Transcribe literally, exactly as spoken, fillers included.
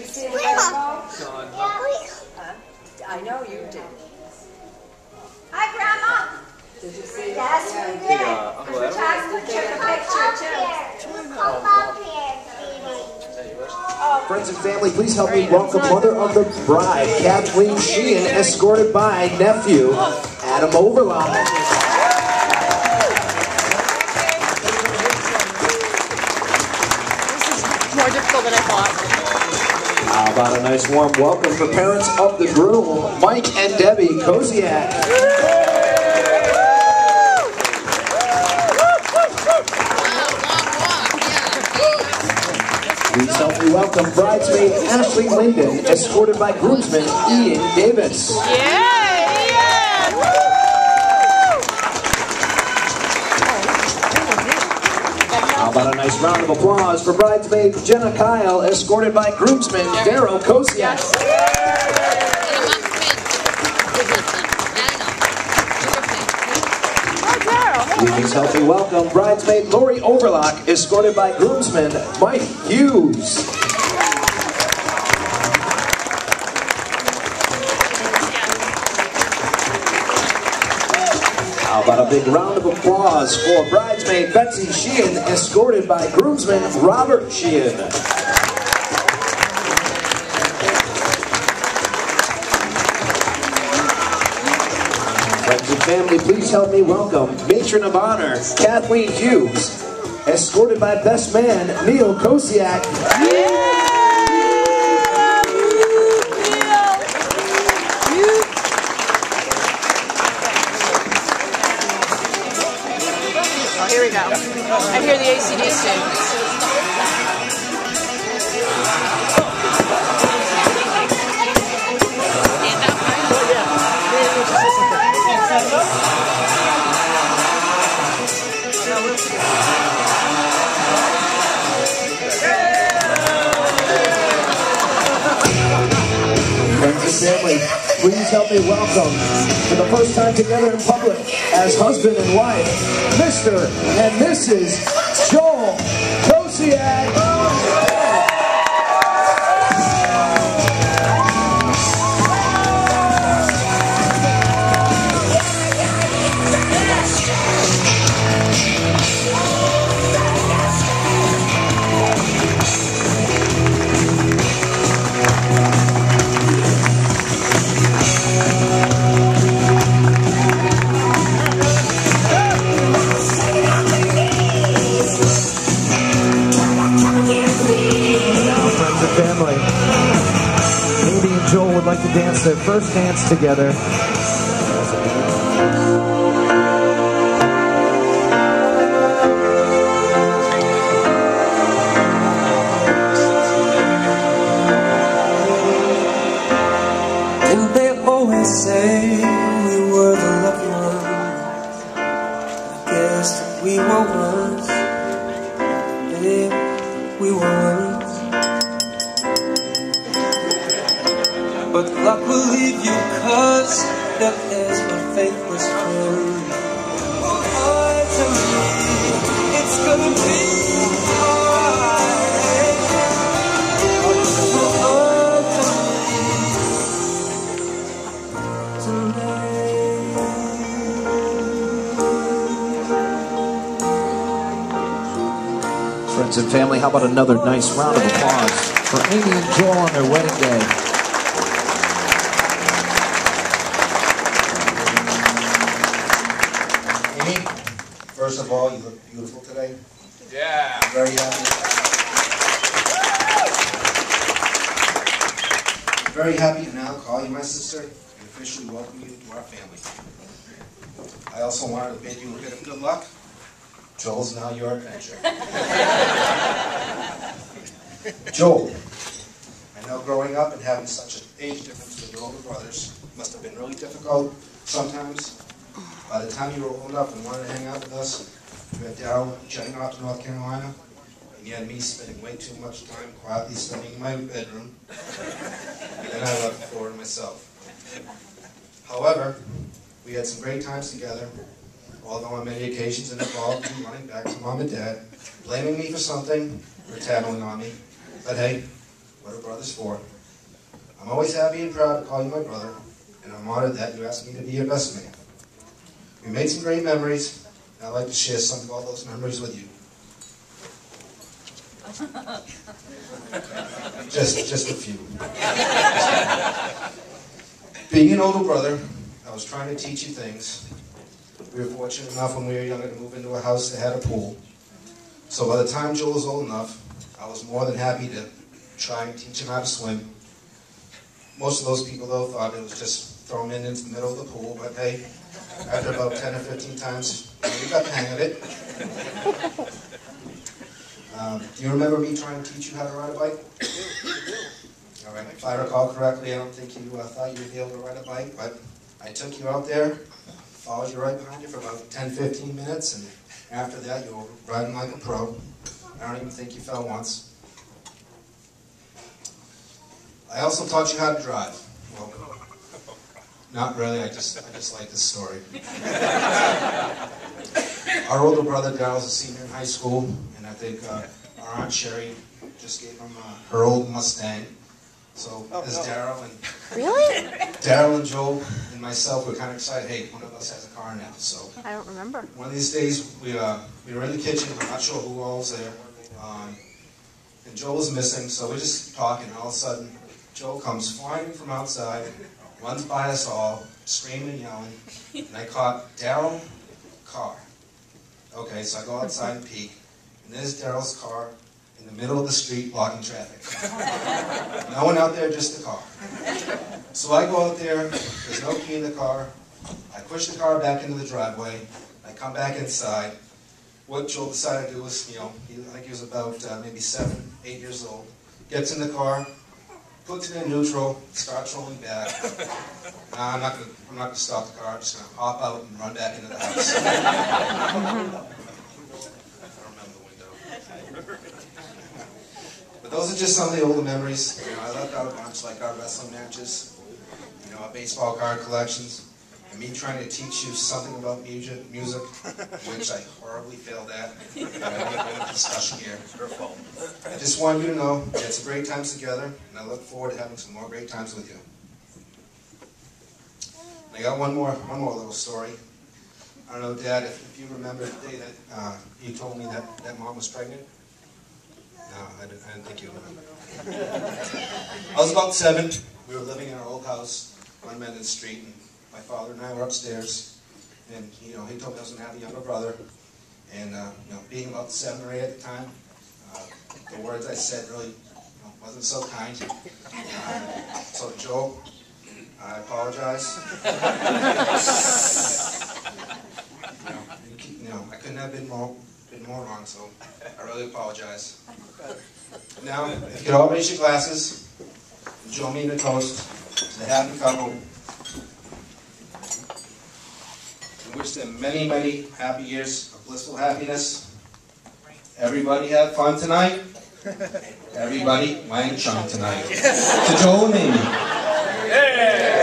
you see him get involved? Huh? I know you did. Hi, Grandma. Did you see? Yes, we did. Yeah. Because we tried to take a picture too. Come up here, baby. Friends and family, please help me welcome mother of the bride, Kathleen Sheehan, escorted by nephew Adam Overlaw. How about a nice warm welcome for parents of the groom, Mike and Debbie Kozyak. Please help me welcome bridesmaid Ashley Linden, escorted by groomsman Ian Davis. Yeah. How about a nice round of applause for bridesmaid Jenna Kyle, escorted by groomsman Daryl Kozyak. Please help me welcome bridesmaid Lori Overlock, escorted by groomsman Mike Hughes. How about a big round of applause for bridesmaid Betsy Sheehan, escorted by groomsman Robert Sheehan. Friends and family, please help me welcome matron of honor Kathleen Hughes, escorted by best man Neil Kozyak. Yeah! I hear the A C D C. Friends and family, please help me welcome, for the first time together in public, as husband and wife, Mister and Missus Joel Kozyak. Like to dance their first dance together. Didn't they always say we were the lucky ones? I guess we were once. Yeah, we were once. But luck will leave you, cause that is what fate was for. Oh, to me, it's gonna be alright. Friends and family, how about another nice round of applause for Amy and Joel on their wedding day. First of all, you look beautiful today. Yeah. I'm very happy. I'm very happy to now call you my sister and officially welcome you to our family. I also wanted to bid you a bit of good luck. Joel's now your adventure. Joel, I know growing up and having such an age difference with your older brothers must have been really difficult sometimes. By the time you were old enough and wanted to hang out with us, you had Daryl jetting off to North Carolina, and you had me spending way too much time quietly studying in my bedroom, and I left the floor to myself. However, we had some great times together, although on many occasions it involved you running back to Mom and Dad, blaming me for something, or tattling on me. But hey, what a brother's for. I'm always happy and proud to call you my brother, and I'm honored that you asked me to be your best man. We made some great memories, and I'd like to share some of all those memories with you. Just, just a few. Being an older brother, I was trying to teach you things. We were fortunate enough when we were younger to move into a house that had a pool. So by the time Joel was old enough, I was more than happy to try and teach him how to swim. Most of those people, though, thought it was just thrown in into the middle of the pool, but hey, after about ten or fifteen times, we got the hang of it. Um, do you remember me trying to teach you how to ride a bike? All right, if I recall correctly, I don't think you uh, thought you would be able to ride a bike, but I took you out there, followed you right behind you for about ten, fifteen minutes, and after that, you were riding like a pro. I don't even think you fell once. I also taught you how to drive. Well, not really, I just, I just like this story. Our older brother, Daryl's a senior in high school, and I think uh, our Aunt Sherry just gave him uh, her old Mustang. So oh, there's no. Daryl and really? Daryl and Joel and myself were kind of excited. Hey, one of us has a car now. So I don't remember. One of these days, we uh, we were in the kitchen. I'm not sure who all was there, um, and Joel was missing. So we're just talking, and all of a sudden, Joel comes flying from outside, runs by us all, screaming and yelling, and I caught Daryl car. Okay, so I go outside and peek, and there's Daryl's car in the middle of the street blocking traffic. No one out there, just the car. So I go out there, there's no key in the car, I push the car back into the driveway, I come back inside. What Joel decided to do was, you know, he, I think he was about uh, maybe seven, eight years old, gets in the car, puts it in neutral, starts rolling back. Nah, I'm not gonna, I'm not gonna stop the car, I'm just gonna hop out and run back into the house. I don't remember the window. But those are just some of the older memories. You know, I left out a bunch, like our wrestling matches, you know, our baseball card collections, and me trying to teach you something about music, music, which I horribly failed at. And I don't have a discussion here. I just want you to know we had some great times together, and I look forward to having some more great times with you. And I got one more, one more little story. I don't know, Dad, if, if you remember the day that uh, you told me that, that Mom was pregnant. No, I didn't, I didn't think you remember. I was about seven. We were living in our old house on Menden Street, and my father and I were upstairs, and you know, he told me I was going to have a younger brother, and uh, you know, being about seven or eight at the time, uh, the words I said really you know, wasn't so kind. Uh, so Joel, I apologize. you, know, you, keep, you know, I couldn't have been more been more wrong, so I really apologize. Now, if you could all raise your glasses, and join me in a toast to the happy couple. I wish them many, many happy years of blissful happiness. Everybody have fun tonight. Everybody wang chung tonight. To Joel and Amy. Yeah.